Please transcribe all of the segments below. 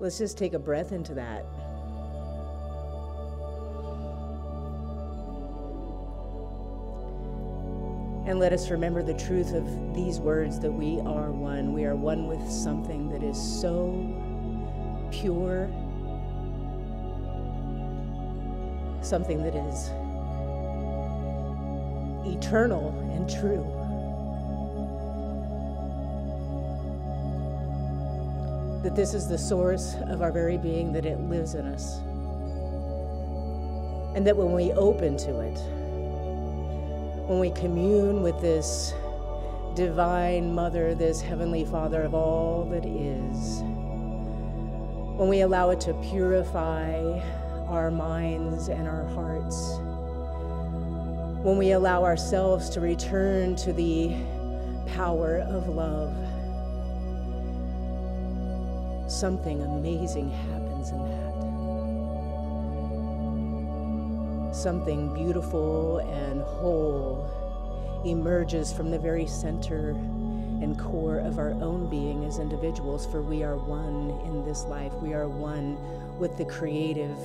Let's just take a breath into that. And let us remember the truth of these words, that we are one. We are one with something that is so pure, something that is eternal and true. That this is the source of our very being, that it lives in us. And that when we open to it, when we commune with this divine mother, this heavenly father of all that is, when we allow it to purify our minds and our hearts, when we allow ourselves to return to the power of love, something amazing happens in that. Something beautiful and whole emerges from the very center and core of our own being as individuals, for we are one in this life. We are one with the creative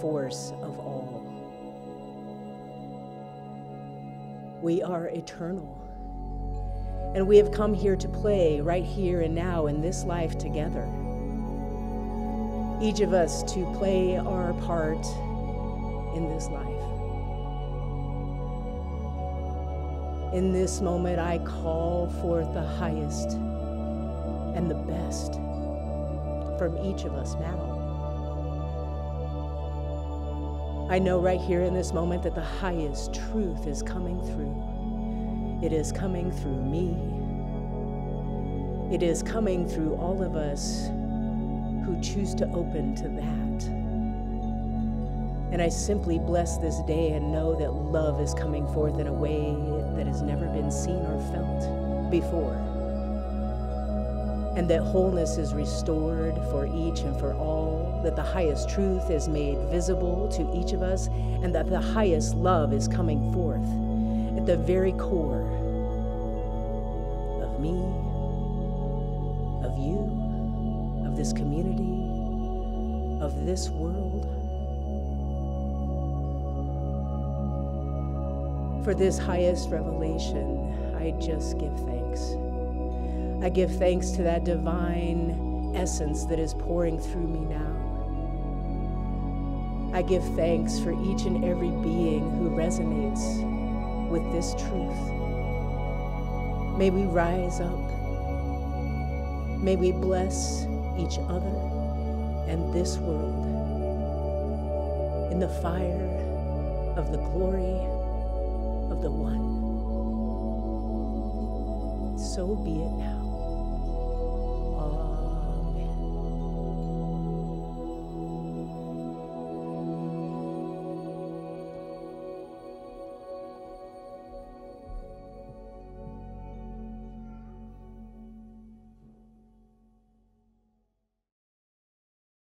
force of all. We are eternal. And we have come here to play right here and now in this life together. Each of us to play our part in this life. In this moment, I call forth the highest and the best from each of us now. I know right here in this moment that the highest truth is coming through. It is coming through me. It is coming through all of us who choose to open to that. And I simply bless this day and know that love is coming forth in a way that has never been seen or felt before. And that wholeness is restored for each and for all, that the highest truth is made visible to each of us, and that the highest love is coming forth at the very core of me, of you, of this community, of this world. For this highest revelation, I just give thanks. I give thanks to that divine essence that is pouring through me now. I give thanks for each and every being who resonates with this truth. May we rise up. May we bless each other and this world in the fire of the glory of the One. So be it now.